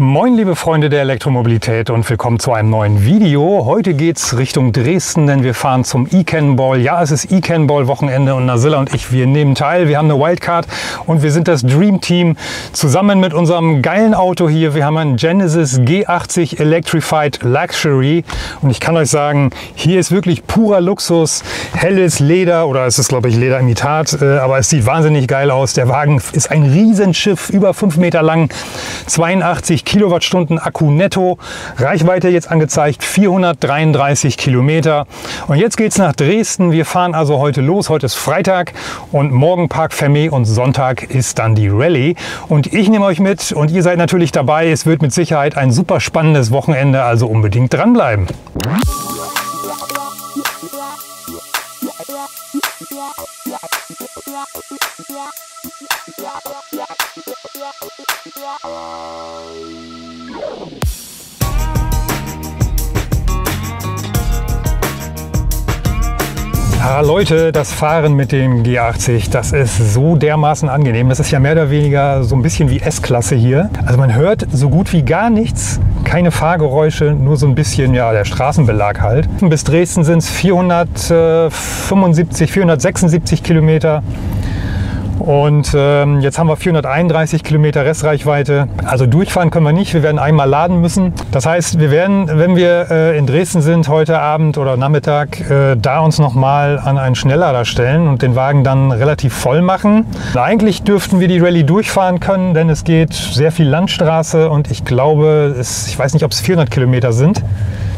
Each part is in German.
Moin liebe Freunde der Elektromobilität und willkommen zu einem neuen Video. Heute geht's Richtung Dresden, denn wir fahren zum E-Cannonball. Ja, es ist E-Cannonball-Wochenende und Nasilla und ich, wir nehmen teil. Wir haben eine Wildcard und wir sind das Dream Team zusammen mit unserem geilen Auto hier. Wir haben einen Genesis G80 Electrified Luxury und ich kann euch sagen, hier ist wirklich purer Luxus, helles Leder oder es ist glaube ich Lederimitat, aber es sieht wahnsinnig geil aus. Der Wagen ist ein Riesenschiff, über 5 Meter lang, 82 Kilowattstunden Akku netto, Reichweite jetzt angezeigt 433 Kilometer. Und jetzt geht's nach Dresden. Wir fahren also heute los. Heute ist Freitag und morgen Park Fermé und Sonntag ist dann die Rallye. Und ich nehme euch mit und ihr seid natürlich dabei. Es wird mit Sicherheit ein super spannendes Wochenende, also unbedingt dranbleiben. Ah, Leute, das Fahren mit dem G80, das ist so dermaßen angenehm. Das ist ja mehr oder weniger so ein bisschen wie S-Klasse hier. Also man hört so gut wie gar nichts, keine Fahrgeräusche, nur so ein bisschen, ja, der Straßenbelag halt. Bis Dresden sind es 476 Kilometer. Und jetzt haben wir 431 Kilometer Restreichweite. Also durchfahren können wir nicht, wir werden einmal laden müssen. Das heißt, wir werden, wenn wir in Dresden sind, heute Abend oder Nachmittag, da uns nochmal an einen Schnelllader stellen und den Wagen dann relativ voll machen. Und eigentlich dürften wir die Rallye durchfahren können, denn es geht sehr viel Landstraße und ich glaube, ich weiß nicht, ob es 400 Kilometer sind.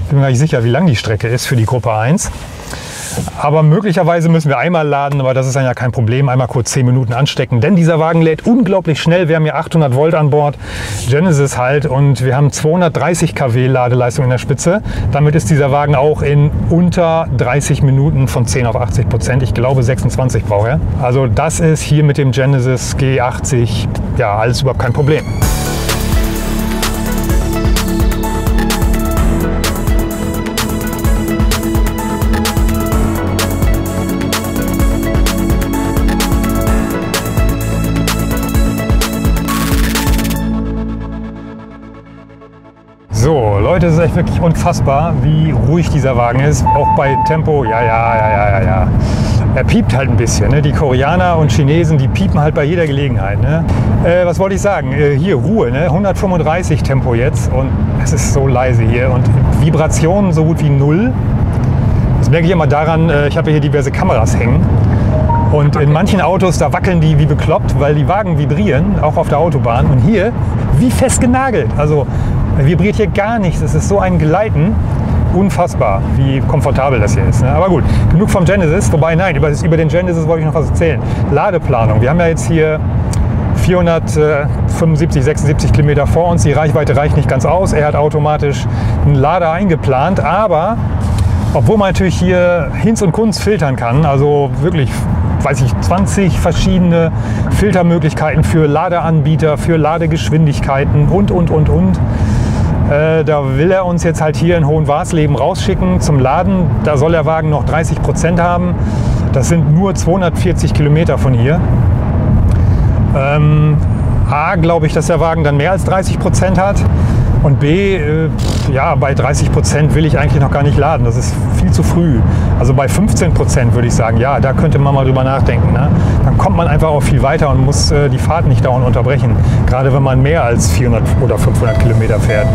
Bin mir gar nicht sicher, wie lang die Strecke ist für die Gruppe 1. Aber möglicherweise müssen wir einmal laden, aber das ist dann ja kein Problem. Einmal kurz 10 Minuten anstecken, denn dieser Wagen lädt unglaublich schnell. Wir haben hier 800 Volt an Bord, Genesis halt, und wir haben 230 kW Ladeleistung in der Spitze. Damit ist dieser Wagen auch in unter 30 Minuten von 10 auf 80%. Ich glaube 26 braucht er. Also das ist hier mit dem Genesis G80 ja alles überhaupt kein Problem. So, Leute, es ist echt wirklich unfassbar, wie ruhig dieser Wagen ist, auch bei Tempo, ja. Er piept halt ein bisschen, ne? Die Koreaner und Chinesen, die piepen halt bei jeder Gelegenheit, ne? Was wollte ich sagen? Hier Ruhe, ne? 135 Tempo jetzt und es ist so leise hier und Vibrationen so gut wie null. Das merke ich immer daran, ich habe hier diverse Kameras hängen. Und in manchen Autos, da wackeln die wie bekloppt, weil die Wagen vibrieren, auch auf der Autobahn. Und hier, wie fest genagelt. Also vibriert hier gar nichts. Es ist so ein Gleiten. Unfassbar, wie komfortabel das hier ist. Ne? Aber gut, genug vom Genesis. Wobei, nein, über den Genesis wollte ich noch was erzählen. Ladeplanung. Wir haben ja jetzt hier 475, 76 Kilometer vor uns. Die Reichweite reicht nicht ganz aus. Er hat automatisch einen Lader eingeplant. Aber, obwohl man natürlich hier Hinz und Kunz filtern kann, also wirklich, weiß ich, 20 verschiedene Filtermöglichkeiten für Ladeanbieter, für Ladegeschwindigkeiten und. Da will er uns jetzt halt hier in Hohenwarsleben rausschicken zum Laden. Da soll der Wagen noch 30% haben. Das sind nur 240 Kilometer von hier. A, glaube ich, dass der Wagen dann mehr als 30% hat. Und B, ja, bei 30% will ich eigentlich noch gar nicht laden. Das ist viel zu früh. Also bei 15% würde ich sagen, ja, da könnte man mal drüber nachdenken. Ne? Dann kommt man einfach auch viel weiter und muss die Fahrt nicht dauernd unterbrechen. Gerade wenn man mehr als 400 oder 500 Kilometer fährt.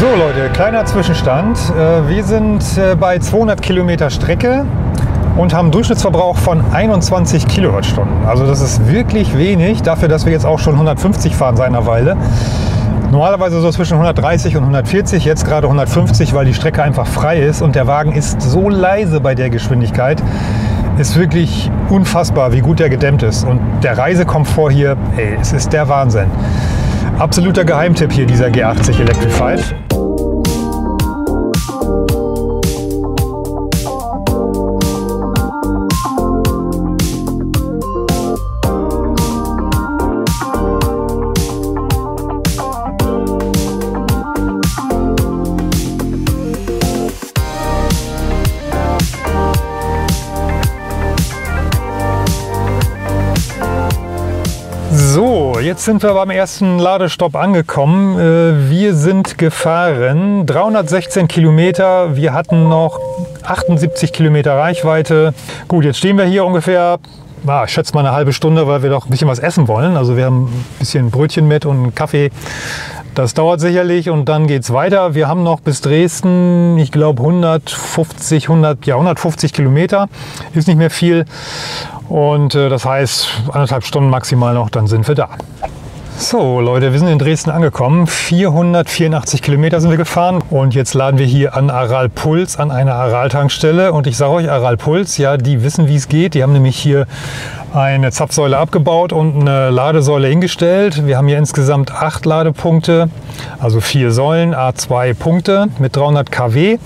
So Leute, kleiner Zwischenstand. Wir sind bei 200 Kilometer Strecke und haben einen Durchschnittsverbrauch von 21 Kilowattstunden. Also das ist wirklich wenig, dafür, dass wir jetzt auch schon 150 fahren seit einer Weile. Normalerweise so zwischen 130 und 140, jetzt gerade 150, weil die Strecke einfach frei ist und der Wagen ist so leise bei der Geschwindigkeit. Ist wirklich unfassbar, wie gut der gedämmt ist. Und der Reisekomfort hier, ey, es ist der Wahnsinn. Absoluter Geheimtipp hier, dieser G80 Electrified. jetzt sind wir beim ersten Ladestopp angekommen. Wir sind gefahren 316 Kilometer. Wir hatten noch 78 Kilometer Reichweite. Gut, jetzt stehen wir hier ungefähr, ich schätze mal eine halbe Stunde, weil wir doch ein bisschen was essen wollen. Also wir haben ein bisschen Brötchen mit und einen Kaffee. Das dauert sicherlich und dann geht es weiter. Wir haben noch bis Dresden, ich glaube 150 Kilometer, ist nicht mehr viel. Und das heißt, 1,5 Stunden maximal noch, dann sind wir da. So Leute, wir sind in Dresden angekommen. 484 Kilometer sind wir gefahren und jetzt laden wir hier an Aral Puls, an einer Aral-Tankstelle. Und ich sage euch, Aral Puls, ja, die wissen, wie es geht. Die haben nämlich hier eine Zapfsäule abgebaut und eine Ladesäule hingestellt. Wir haben hier insgesamt 8 Ladepunkte, also 4 Säulen, A2 Punkte mit 300 kW.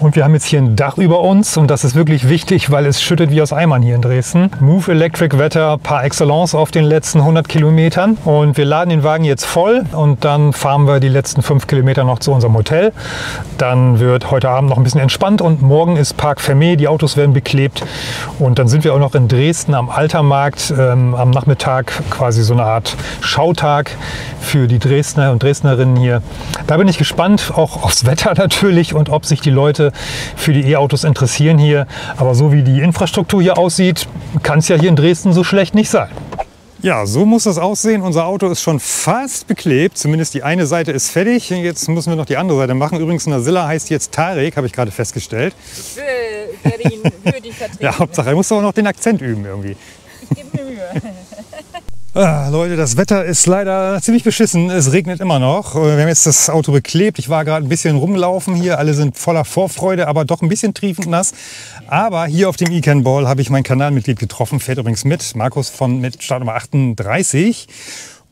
Und wir haben jetzt hier ein Dach über uns und das ist wirklich wichtig, weil es schüttet wie aus Eimern hier in Dresden. Move Electric Wetter par excellence auf den letzten 100 Kilometern. Und wir laden den Wagen jetzt voll und dann fahren wir die letzten 5 Kilometer noch zu unserem Hotel. Dann wird heute Abend noch ein bisschen entspannt und morgen ist Parc Fermé, die Autos werden beklebt. Und dann sind wir auch noch in Dresden am Altermarkt. Am Nachmittag quasi so eine Art Schautag für die Dresdner und Dresdnerinnen hier. Da bin ich gespannt, auch aufs Wetter natürlich und ob sich die Leute für die E-Autos interessieren hier. Aber so wie die Infrastruktur hier aussieht, kann es ja hier in Dresden so schlecht nicht sein. Ja, so muss das aussehen. Unser Auto ist schon fast beklebt. Zumindest die eine Seite ist fertig. Jetzt müssen wir noch die andere Seite machen. Übrigens, Nasilla heißt jetzt Tarek, habe ich gerade festgestellt. Ich werde ihn würdig vertreten. Ja, Hauptsache, er muss aber noch den Akzent üben irgendwie. Leute, das Wetter ist leider ziemlich beschissen. Es regnet immer noch. Wir haben jetzt das Auto beklebt. Ich war gerade ein bisschen rumlaufen hier. Alle sind voller Vorfreude, aber doch ein bisschen triefend nass. Aber hier auf dem E-Cannonball habe ich mein Kanalmitglied getroffen. Fährt übrigens mit. Markus von mit Startnummer 38.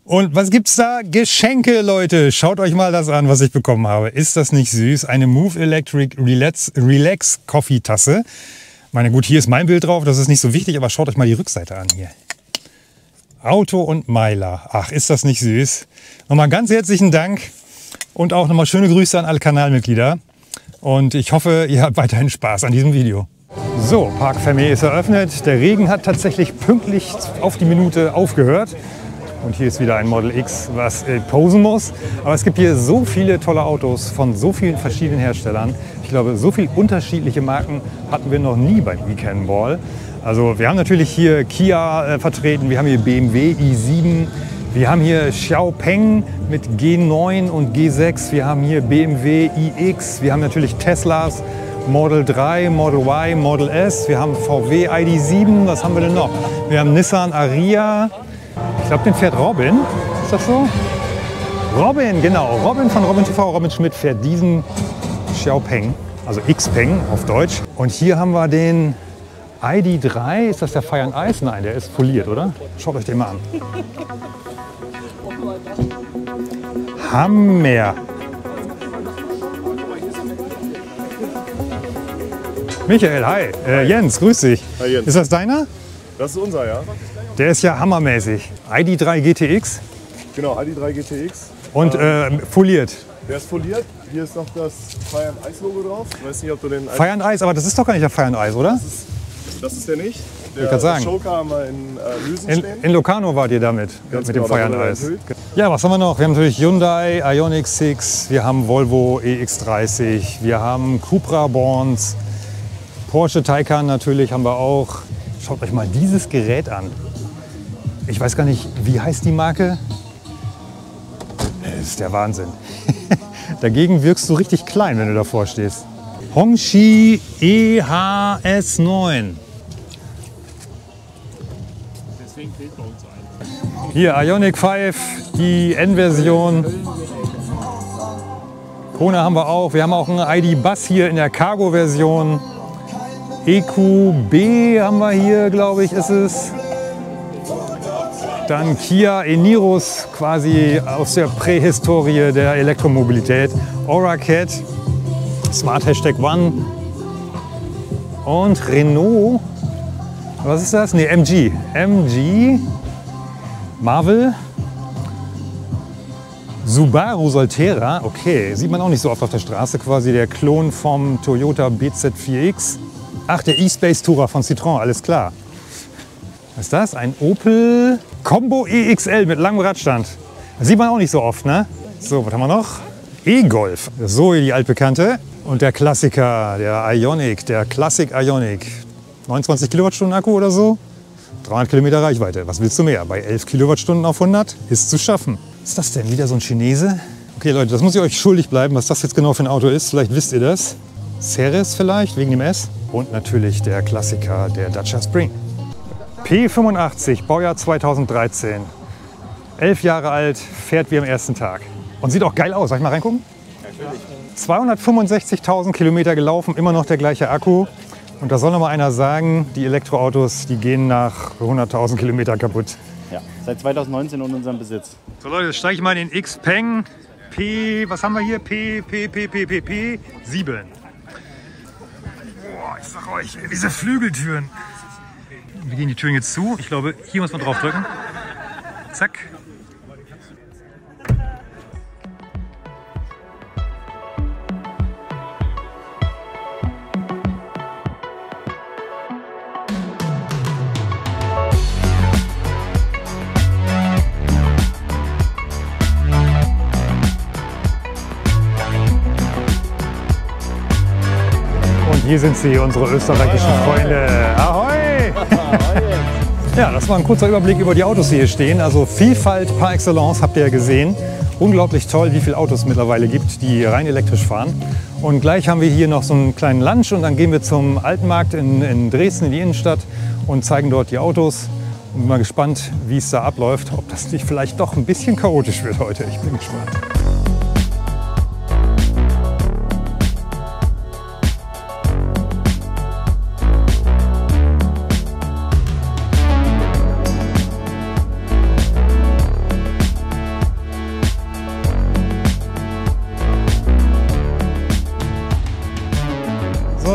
Und was gibt's da? Geschenke, Leute! Schaut euch mal das an, was ich bekommen habe. Ist das nicht süß? Eine Move Electric Relax Coffee Tasse. Meine gut, hier ist mein Bild drauf. Das ist nicht so wichtig, aber schaut euch mal die Rückseite an hier. Auto und Meiler. Ach, ist das nicht süß. Nochmal ganz herzlichen Dank und auch nochmal schöne Grüße an alle Kanalmitglieder. Und ich hoffe, ihr habt weiterhin Spaß an diesem Video. So, Parc Fermé ist eröffnet. Der Regen hat tatsächlich pünktlich auf die Minute aufgehört. Und hier ist wieder ein Model X, was posen muss. Aber es gibt hier so viele tolle Autos von so vielen verschiedenen Herstellern. Ich glaube, so viele unterschiedliche Marken hatten wir noch nie beim E-Cannonball. Also wir haben natürlich hier Kia vertreten, wir haben hier BMW i7, wir haben hier Xiaopeng mit G9 und G6, wir haben hier BMW iX, wir haben natürlich Teslas, Model 3, Model Y, Model S, wir haben VW ID7, was haben wir denn noch? Wir haben Nissan Ariya. Ich glaube, den fährt Robin. Ist das so? Robin, genau. Robin von Robin TV, Robin Schmidt fährt diesen Xiaopeng, also Xpeng auf Deutsch. Und hier haben wir den ID3. Ist das der Fire and Ice? Nein, der ist foliert, oder? Schaut euch den mal an. Hammer! Michael, hi. Jens, grüß dich. Hi, Jens. Ist das deiner? Das ist unser, ja. Der ist ja hammermäßig. ID3 GTX. Genau, ID3 GTX. Und foliert. Der ist foliert. Hier ist noch das Fire and Ice Logo drauf. Ich weiß nicht, ob du den... Fire and Ice, aber das ist doch gar nicht der Fire and Ice, oder? Das ist der nicht. Der Joker haben wir in Mülsen stehen. In Locarno wart ihr damit, mit dem Fire and Ice. Ja, was haben wir noch? Wir haben natürlich Hyundai Ioniq 6, wir haben Volvo EX30, wir haben Cupra Borns, Porsche Taycan natürlich haben wir auch. Schaut euch mal dieses Gerät an. Ich weiß gar nicht, wie heißt die Marke? Das ist der Wahnsinn. Dagegen wirkst du richtig klein, wenn du davor stehst. Hongqi EHS 9. Deswegen fehlt bei uns ein. Hier Ioniq 5, die N-Version. Kona haben wir auch. Wir haben auch einen ID-Bus hier in der Cargo-Version. EQB haben wir hier, glaube ich, ist es. Dann Kia Enirus, quasi aus der Prähistorie der Elektromobilität. Ora Cat, Smart Hashtag One. Und Renault, was ist das? Ne, MG. MG Marvel. Subaru Solterra, okay, sieht man auch nicht so oft auf der Straße. Quasi der Klon vom Toyota BZ4X. Ach, der E-Space Tourer von Citroën, alles klar. Was ist das? Ein Opel Combo EXL mit langem Radstand. Das sieht man auch nicht so oft, ne? So, was haben wir noch? E-Golf. So, die altbekannte. Und der Klassiker, der Ioniq, der Classic Ioniq. 29 Kilowattstunden Akku oder so. 300 Kilometer Reichweite. Was willst du mehr? Bei 11 Kilowattstunden auf 100 ist zu schaffen. Was ist das denn? Wieder so ein Chinese? Okay, Leute, das muss ich euch schuldig bleiben, was das jetzt genau für ein Auto ist. Vielleicht wisst ihr das. Ceres vielleicht, wegen dem S. Und natürlich der Klassiker, der Dacia Spring. P85, Baujahr 2013. 11 Jahre alt, fährt wie am ersten Tag. Und sieht auch geil aus. Soll ich mal reingucken? Natürlich. 265.000 Kilometer gelaufen, immer noch der gleiche Akku. Und da soll noch mal einer sagen, die Elektroautos, die gehen nach 100.000 Kilometer kaputt. Ja, seit 2019 in unserem Besitz. So Leute, jetzt steige ich mal in den Xpeng P, was haben wir hier? P7. Boah, ich sag euch, diese Flügeltüren. Wir gehen die Türen jetzt zu. Ich glaube, hier muss man drauf drücken. Zack. Hier sind sie, unsere österreichischen Freunde. Ahoi! Ja, das war ein kurzer Überblick über die Autos, die hier stehen. Also Vielfalt par excellence habt ihr ja gesehen. Unglaublich toll, wie viele Autos es mittlerweile gibt, die rein elektrisch fahren. Und gleich haben wir hier noch so einen kleinen Lunch und dann gehen wir zum Altmarkt in Dresden, in die Innenstadt und zeigen dort die Autos. Und bin mal gespannt, wie es da abläuft, ob das nicht vielleicht doch ein bisschen chaotisch wird heute. Ich bin gespannt.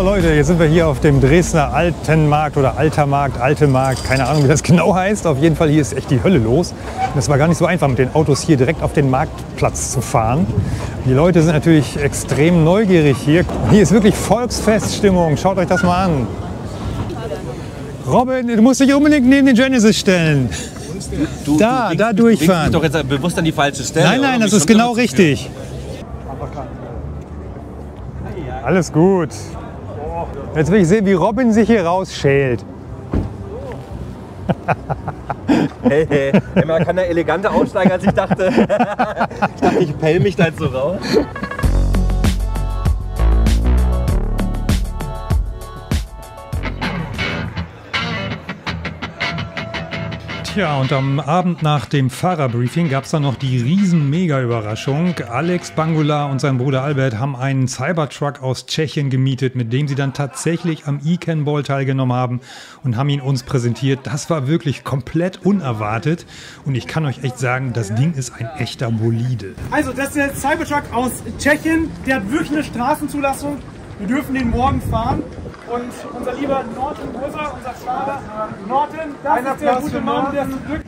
Leute, jetzt sind wir hier auf dem Dresdner Altenmarkt oder Altermarkt, Altemarkt, keine Ahnung, wie das genau heißt. Auf jeden Fall, hier ist echt die Hölle los. Und es war gar nicht so einfach, mit den Autos hier direkt auf den Marktplatz zu fahren. Die Leute sind natürlich extrem neugierig hier. Hier ist wirklich Volksfeststimmung, schaut euch das mal an. Robin, du musst dich unbedingt neben den Genesis stellen. Da durchfahren. Du bringst mich doch jetzt bewusst an die falsche Stelle. Nein, das ist genau richtig. Alles gut. Jetzt will ich sehen, wie Robin sich hier rausschält. Hey, hey, man kann da eleganter aussteigen, als ich dachte. Ich dachte, ich pelle mich da jetzt so raus. Tja, und am Abend nach dem Fahrerbriefing gab es dann noch die Riesen-Mega-Überraschung. Alex Bangula und sein Bruder Albert haben einen Cybertruck aus Tschechien gemietet, mit dem sie dann tatsächlich am E-Cannonball teilgenommen haben und haben ihn uns präsentiert. Das war wirklich komplett unerwartet und ich kann euch echt sagen, das Ding ist ein echter Bolide. Also das ist der Cybertruck aus Tschechien, der hat wirklich eine Straßenzulassung. Wir dürfen den morgen fahren. Und unser lieber Norton Moser, unser Fahrer Norton, das ist der gute Mann, der zum Glück...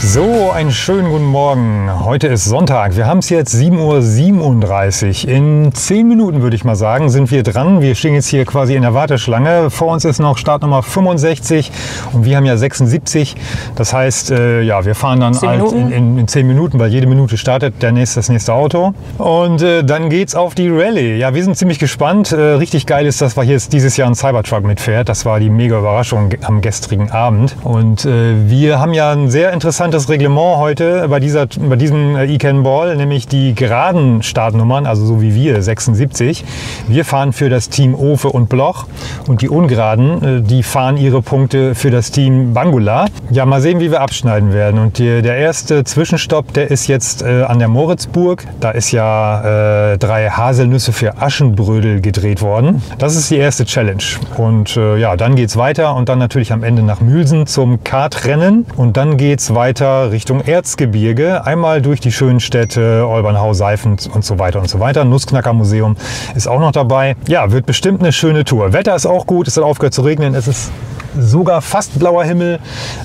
So, einen schönen guten Morgen. Heute ist Sonntag. Wir haben es jetzt 7.37 Uhr. In 10 Minuten, würde ich mal sagen, sind wir dran. Wir stehen jetzt hier quasi in der Warteschlange. Vor uns ist noch Startnummer 65 und wir haben ja 76. Das heißt, ja, wir fahren dann halt in 10 Minuten, weil jede Minute startet das nächste Auto. Und dann geht's auf die Rallye. Ja, wir sind ziemlich gespannt. Richtig geil ist, dass wir hier jetzt dieses Jahr ein Cybertruck mitfährt. Das war die mega Überraschung am gestrigen Abend. Und wir haben ja ein sehr interessantes Reglement heute bei diesem E-Cannonball, nämlich die geraden Startnummern, also so wie wir, 76. Wir fahren für das Team Ofe und Bloch und die ungeraden, die fahren ihre Punkte für das Team Bangula. Ja, mal sehen, wie wir abschneiden werden. Und der erste Zwischenstopp, der ist jetzt an der Moritzburg. Da ist ja 3 Haselnüsse für Aschenbrödel gedreht worden. Das ist die erste Challenge. Und ja, dann geht es weiter und dann natürlich am Ende nach Mülsen zum Kartrennen und dann geht es weiter weiter Richtung Erzgebirge, einmal durch die schönen Städte Olbernhau, Seiffen und so weiter und so weiter. Nussknacker Museum ist auch noch dabei. Ja, wird bestimmt eine schöne Tour. Wetter ist auch gut, es hat aufgehört zu regnen, es ist sogar fast blauer Himmel,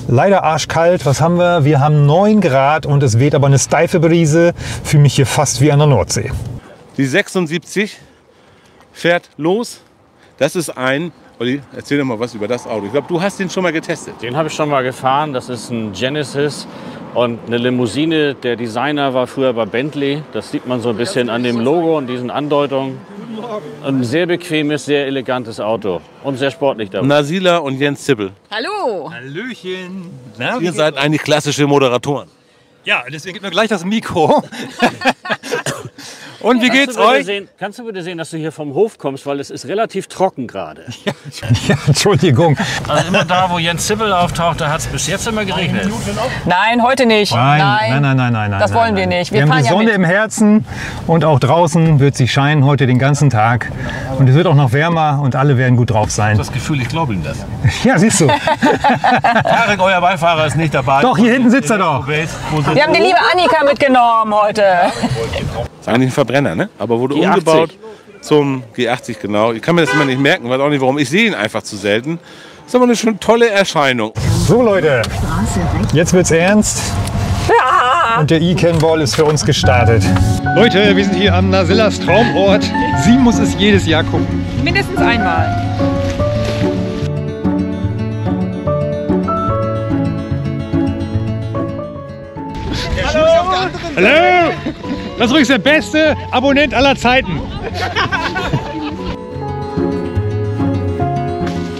leider arschkalt. Was haben wir? Wir haben 9 Grad und es weht aber eine steife Brise. Fühle mich hier fast wie an der Nordsee. Die 76 fährt los. Das ist ein... Olli, erzähl doch mal was über das Auto. Ich glaube, du hast den schon mal getestet. Den habe ich schon mal gefahren. Das ist ein Genesis und eine Limousine. Der Designer war früher bei Bentley. Das sieht man so ein bisschen an dem Logo und diesen Andeutungen. Ein sehr bequemes, sehr elegantes Auto und sehr sportlich dabei. Nasilla und Jens Zippel. Hallo. Hallöchen. Na, ihr seid eigentlich klassische Moderatoren. Ja, deswegen gibt mir gleich das Mikro. Und wie geht's euch? Kannst du bitte sehen, dass du hier vom Hof kommst, weil es ist relativ trocken gerade. Ja, Entschuldigung. Also immer da, wo Jens Zippel auftaucht, da hat es bis jetzt immer geregnet. Nein, heute nicht. Nein. Das wollen wir nicht. Wir haben die Sonne im Herzen und auch draußen wird sie scheinen heute den ganzen Tag. Und es wird auch noch wärmer und alle werden gut drauf sein. Das Gefühl, ich glaube ihm das. Ja, siehst du. Tarek, euer Beifahrer ist nicht dabei. Doch, hier hinten sitzt er doch. Wir haben die liebe Annika mitgenommen heute. Das ist eigentlich ein Verbrenner, ne? Aber wurde G80. Umgebaut zum G80, genau. Ich kann mir das immer nicht merken, weiß auch nicht warum. Ich sehe ihn einfach zu selten. Das ist aber eine schon tolle Erscheinung. So Leute, jetzt wird's ernst. Ja. Und der E-Cannonball ist für uns gestartet. Leute, wir sind hier am Nasillas Traumort. Sie muss es jedes Jahr gucken. Mindestens einmal. Hallo! Hallo! Das ist übrigens der beste Abonnent aller Zeiten.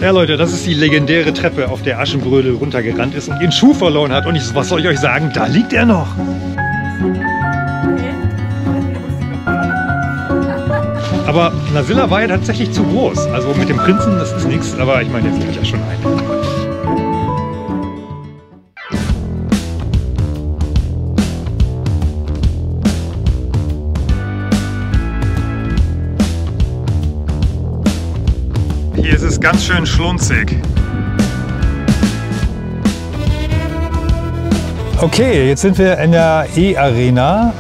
Ja Leute, das ist die legendäre Treppe, auf der Aschenbrödel runtergerannt ist und ihren Schuh verloren hat. Und was soll ich euch sagen, da liegt er noch. Aber Nasilla war ja tatsächlich zu groß. Also mit dem Prinzen, das ist nichts, aber ich meine, jetzt sehe ich ja schon einen. Hier ist es ganz schön schlunzig. Okay, jetzt sind wir in der E-Arena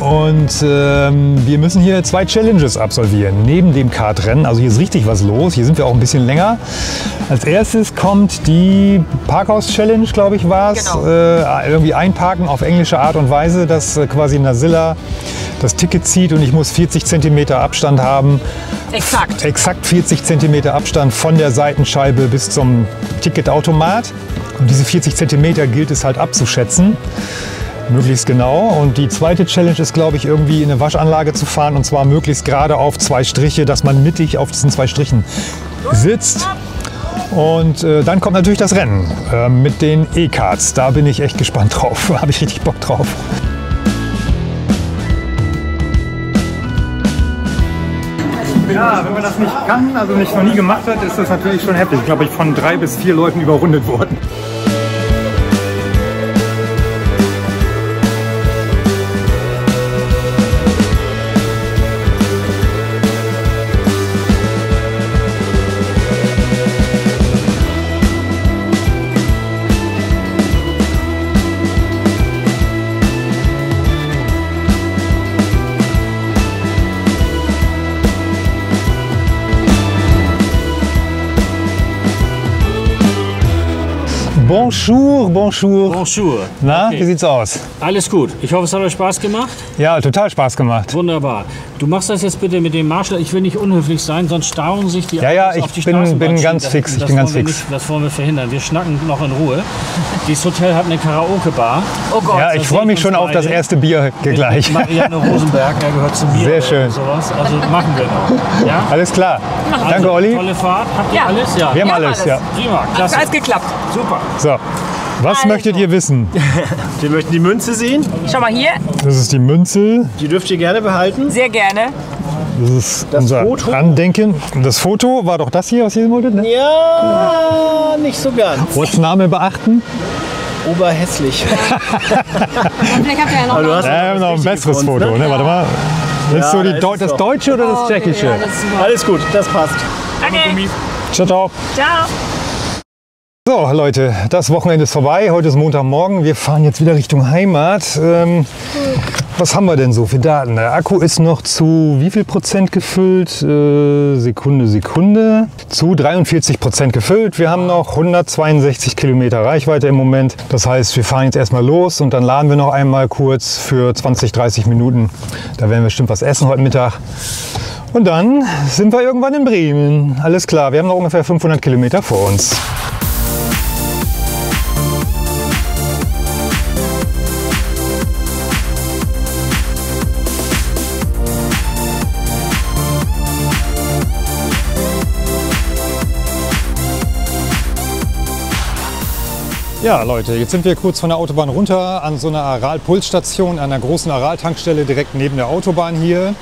und wir müssen hier 2 Challenges absolvieren, neben dem Kartrennen. Also hier ist richtig was los, hier sind wir auch ein bisschen länger. Als erstes kommt die Parkhaus-Challenge, glaube ich, war es. Genau. Irgendwie einparken auf englische Art und Weise, dass quasi Nasilla das Ticket zieht und ich muss 40 cm Abstand haben. Exakt. Exakt 40 cm Abstand von der Seitenscheibe bis zum Ticketautomat. Und diese 40 cm gilt es halt abzuschätzen. Möglichst genau. Und die zweite Challenge ist, glaube ich, irgendwie in eine Waschanlage zu fahren. Und zwar möglichst gerade auf 2 Striche, dass man mittig auf diesen 2 Strichen sitzt. Und dann kommt natürlich das Rennen mit den E-Karts. Da bin ich echt gespannt drauf. Da habe ich richtig Bock drauf. Ja, wenn man das nicht kann, also noch nie gemacht hat, ist das natürlich schon heftig. Ich glaube, ich bin von 3 bis 4 Leuten überrundet worden. Bonjour, bonjour. Bonjour. Na, okay. Wie sieht's aus? Alles gut. Ich hoffe, es hat euch Spaß gemacht. Ja, total Spaß gemacht. Wunderbar. Du machst das jetzt bitte mit dem Marshall. Ich will nicht unhöflich sein, sonst starren sich die Autos auf die Straßenbahn. Ich bin ganz fix. Ich bin ganz fix. Das wollen wir verhindern. Wir schnacken noch in Ruhe. Dieses Hotel hat eine Karaoke-Bar. Oh Gott. Ja, ich freue mich schon auf das erste Bier gleich. Marianne Rosenberg, er gehört zum Bier. Sehr schön. Sowas. Also machen wir noch. Ja? Alles klar. Also, danke, Olli. Tolle Fahrt. Habt ihr alles? Ja. Wir haben alles. Ja. Prima. Klasse. Alles geklappt. Super. So. Was möchtet ihr wissen? Wir möchten die Münze sehen. Schau mal hier. Das ist die Münze. Die dürft ihr gerne behalten. Sehr gerne. Das ist unser Foto. Andenken. Das Foto war doch das hier, was ihr wolltet, ne? Ja, nicht so ganz. Ortsname beachten. Oberhässlich. Vielleicht habt ihr ja noch, noch ein besseres Foto, ne? Ja. Warte mal. Ja, ist so das Deutsche oder das Tschechische? Ja, alles gut, das passt. Danke. Ciao, ciao. Ciao. So Leute, das Wochenende ist vorbei. Heute ist Montagmorgen. Wir fahren jetzt wieder Richtung Heimat. Was haben wir denn so für Daten? Der Akku ist noch zu wie viel Prozent gefüllt? Sekunde. Zu 43% gefüllt. Wir haben noch 162 Kilometer Reichweite im Moment. Das heißt, wir fahren jetzt erstmal los und dann laden wir noch einmal kurz für 20, 30 Minuten. Da werden wir bestimmt was essen heute Mittag. Und dann sind wir irgendwann in Bremen. Alles klar, wir haben noch ungefähr 500 Kilometer vor uns. Ja Leute, jetzt sind wir kurz von der Autobahn runter an so einer Aral Puls Station, einer großen Aral Tankstelle direkt neben der Autobahn hier.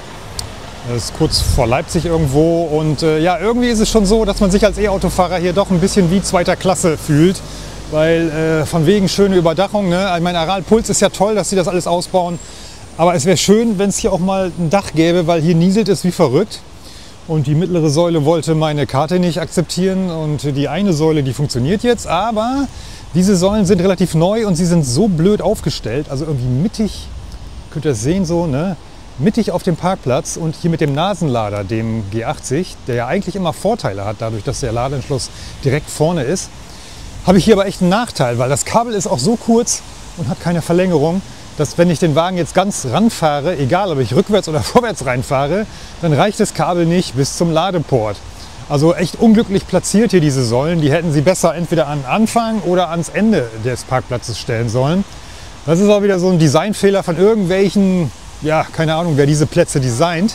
Das ist kurz vor Leipzig irgendwo und ja, irgendwie ist es schon so, dass man sich als E-Autofahrer hier doch ein bisschen wie zweiter Klasse fühlt, weil von wegen schöne Überdachung, ne? Ich meine, Aral Puls ist ja toll, dass sie das alles ausbauen, aber es wäre schön, wenn es hier auch mal ein Dach gäbe, weil hier nieselt es wie verrückt. Und die mittlere Säule wollte meine Karte nicht akzeptieren und die eine Säule, die funktioniert jetzt, aber diese Säulen sind relativ neu und sie sind so blöd aufgestellt, also irgendwie mittig, könnt ihr das sehen so, ne? Mittig auf dem Parkplatz und hier mit dem Nasenlader, dem G80, der ja eigentlich immer Vorteile hat, dadurch, dass der Ladeanschluss direkt vorne ist, habe ich hier aber echt einen Nachteil, weil das Kabel ist auch so kurz und hat keine Verlängerung, dass wenn ich den Wagen jetzt ganz ranfahre, egal ob ich rückwärts oder vorwärts reinfahre, dann reicht das Kabel nicht bis zum Ladeport. Also echt unglücklich platziert hier diese Säulen. Die hätten sie besser entweder an Anfang oder ans Ende des Parkplatzes stellen sollen. Das ist auch wieder so ein Designfehler von irgendwelchen, ja, keine Ahnung, wer diese Plätze designt.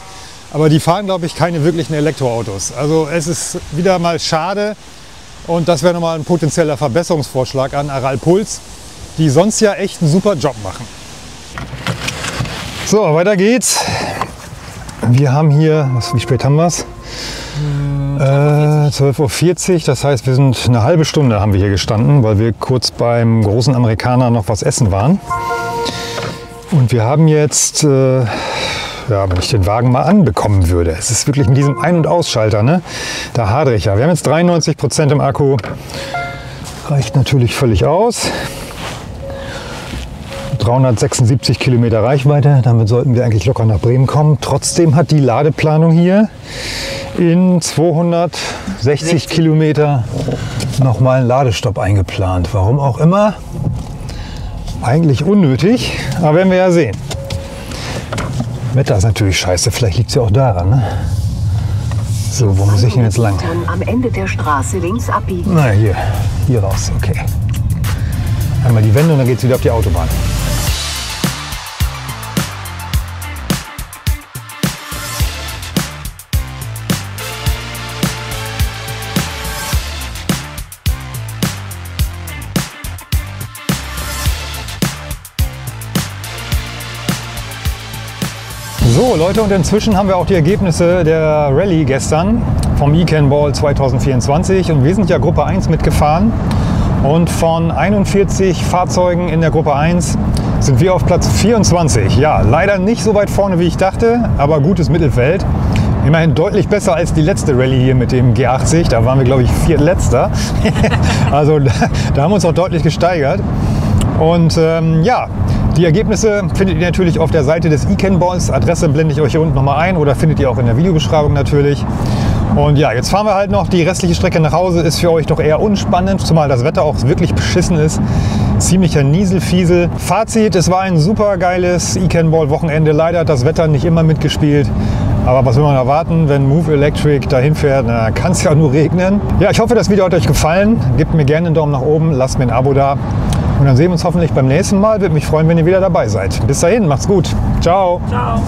Aber die fahren, glaube ich, keine wirklichen Elektroautos. Also es ist wieder mal schade und das wäre nochmal ein potenzieller Verbesserungsvorschlag an Aral Puls, die sonst ja echt einen super Job machen. So, weiter geht's. Wir haben hier, wie spät haben wir es? 12.40 Uhr, das heißt, wir sind eine halbe Stunde haben wir hier gestanden, weil wir kurz beim großen Amerikaner noch was essen waren. Und wir haben jetzt, ja, wenn ich den Wagen mal anbekommen würde, es ist wirklich mit diesem Ein- und Ausschalter, ne? Da hadere ich ja. Wir haben jetzt 93% im Akku, reicht natürlich völlig aus. 376 Kilometer Reichweite, damit sollten wir eigentlich locker nach Bremen kommen. Trotzdem hat die Ladeplanung hier in 260 Kilometer nochmal einen Ladestopp eingeplant. Warum auch immer, eigentlich unnötig, aber werden wir ja sehen. Wetter ist natürlich scheiße, vielleicht liegt es ja auch daran, ne? So, wo muss ich denn jetzt lang? Am Ende der Straße links abbiegen. Na, hier raus, okay. Einmal die Wende und dann geht es wieder auf die Autobahn. So Leute, und inzwischen haben wir auch die Ergebnisse der Rallye gestern vom E-Cannonball 2024 und wir sind ja Gruppe 1 mitgefahren und von 41 Fahrzeugen in der Gruppe 1 sind wir auf Platz 24. Ja, leider nicht so weit vorne wie ich dachte, aber gutes Mittelfeld. Immerhin deutlich besser als die letzte Rallye hier mit dem G80, da waren wir glaube ich Viertletzter. Also da haben wir uns auch deutlich gesteigert und ja. Die Ergebnisse findet ihr natürlich auf der Seite des E-Cannonballs. Adresse blende ich euch hier unten nochmal ein oder findet ihr auch in der Videobeschreibung natürlich. Und ja, jetzt fahren wir halt noch. Die restliche Strecke nach Hause ist für euch doch eher unspannend, zumal das Wetter auch wirklich beschissen ist. Ziemlicher Nieselfiesel. Fazit, es war ein super geiles E-Cannonball-Wochenende. Leider hat das Wetter nicht immer mitgespielt. Aber was will man erwarten, wenn Move Electric dahin fährt? Na, kann es ja nur regnen. Ja, ich hoffe, das Video hat euch gefallen. Gebt mir gerne einen Daumen nach oben, lasst mir ein Abo da. Und dann sehen wir uns hoffentlich beim nächsten Mal. Würde mich freuen, wenn ihr wieder dabei seid. Bis dahin, macht's gut. Ciao. Ciao.